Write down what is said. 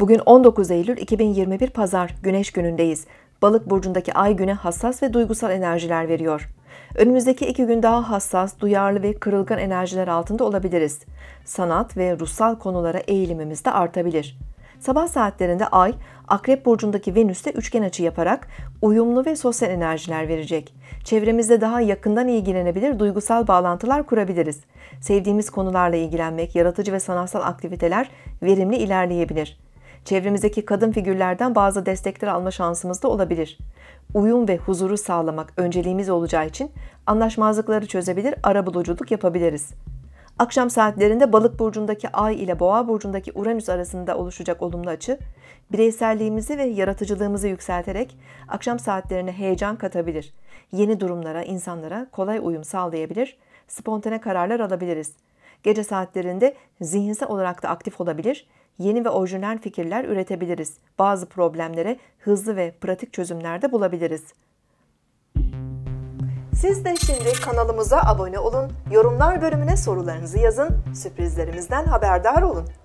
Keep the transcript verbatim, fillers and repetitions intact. Bugün on dokuz Eylül iki bin yirmi bir Pazar, Güneş günündeyiz. Balık burcundaki ay güne hassas ve duygusal enerjiler veriyor. Önümüzdeki iki gün daha hassas, duyarlı ve kırılgan enerjiler altında olabiliriz. Sanat ve ruhsal konulara eğilimimiz de artabilir. Sabah saatlerinde ay, Akrep burcundaki Venüs'te üçgen açı yaparak uyumlu ve sosyal enerjiler verecek. Çevremizde daha yakından ilgilenebilir, duygusal bağlantılar kurabiliriz. Sevdiğimiz konularla ilgilenmek, yaratıcı ve sanatsal aktiviteler verimli ilerleyebilir. Çevremizdeki kadın figürlerden bazı destekler alma şansımız da olabilir. Uyum ve huzuru sağlamak önceliğimiz olacağı için anlaşmazlıkları çözebilir, arabuluculuk yapabiliriz. Akşam saatlerinde Balık burcundaki Ay ile Boğa burcundaki Uranüs arasında oluşacak olumlu açı, bireyselliğimizi ve yaratıcılığımızı yükselterek akşam saatlerine heyecan katabilir. Yeni durumlara, insanlara kolay uyum sağlayabilir, spontane kararlar alabiliriz. Gece saatlerinde zihinsel olarak da aktif olabilir, yeni ve orijinal fikirler üretebiliriz. Bazı problemlere hızlı ve pratik çözümler de bulabiliriz. Siz de şimdi kanalımıza abone olun, yorumlar bölümüne sorularınızı yazın, sürprizlerimizden haberdar olun.